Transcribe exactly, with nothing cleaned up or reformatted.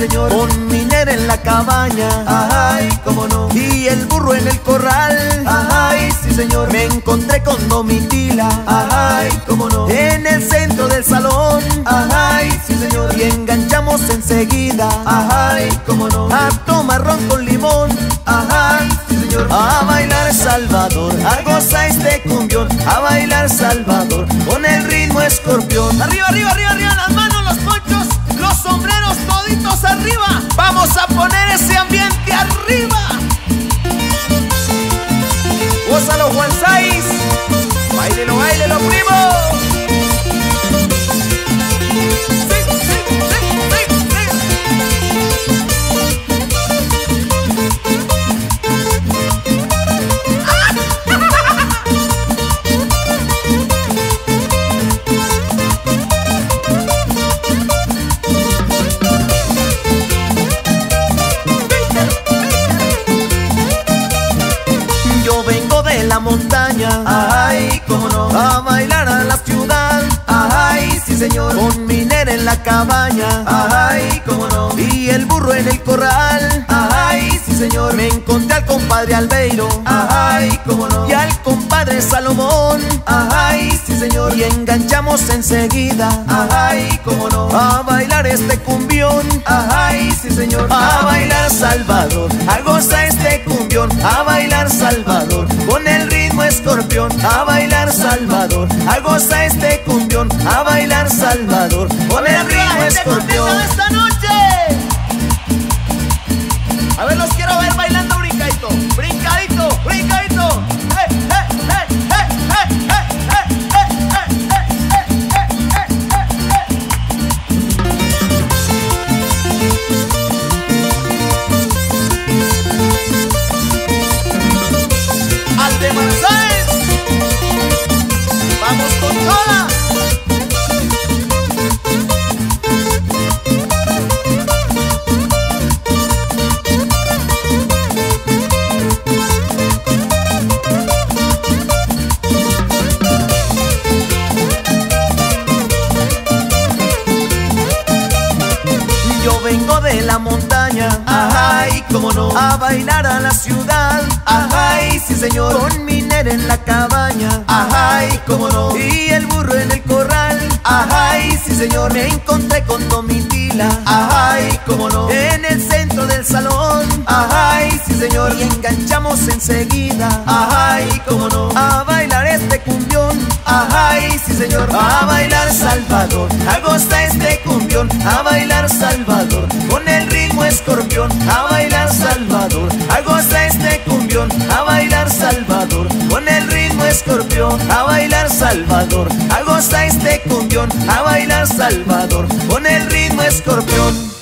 señor, con minera en la cabaña, ay, cómo no, y el burro en el corral, ay, sí señor. Me encontré con Domitila, ay, cómo no, en el centro del salón, ay, sí señor, y enganchamos enseguida, ay, cómo no, a tomar ron con limón, ay, sí señor, a bailar Salvador, a gozar este cumbión, a bailar Salvador, con el ritmo escorpión. Arriba, arriba, arriba, arriba, las manos, los ponchos, los sombreros, toditos arriba. Vamos a poner ese ambiente arriba. Gózalo, Juan Saiz. Báilelo, báilelo, primo. Sí, sí, sí, sí, sí. Yo vengo de la montaña, ay, cómo no, a bailar a la ciudad, ay, sí señor, con minera en la cabaña, ay, cómo no, y el burro en el corral, ay, sí señor. Me encontré al compadre Albeiro, ay, cómo no, y al compadre Salomón, ay, sí señor, y enganchamos enseguida, ay, cómo no, a bailar este cumbión, ay, sí señor, a bailar Salvador, a gozar este cumbión, a bailar Salvador, con el ritmo escorpión, a bailar Salvador, a gozar este cumbión, a bailar Salvador, con el ritmo escorpión. Esta noche, a ver, los quiero ver bailando brincadito, brincadito, brincadito. Hey, hey, hey, hey, hey, hey, hey, hey, hey, hey, hey. Al de Manzales, vamos con toda. De la montaña, ay, cómo no, a bailar a la ciudad, ay, sí señor, con minera en la cabaña, ay, cómo no, y el burro en el corral, ay, sí señor. Me encontré con Domitila, ay, cómo no, en el centro del salón, ay, sí señor, y enganchamos enseguida, ay, cómo no, a bailar este cumbión, ay, sí señor, a bailar Salvador, a gozar este cumbión, a bailar Salvador, con el ritmo escorpión, a bailar Salvador, a gozar este cumbión, a bailar Salvador, con el ritmo escorpión, a bailar Salvador, a gozar este cumbión, a bailar Salvador, con el ritmo escorpión.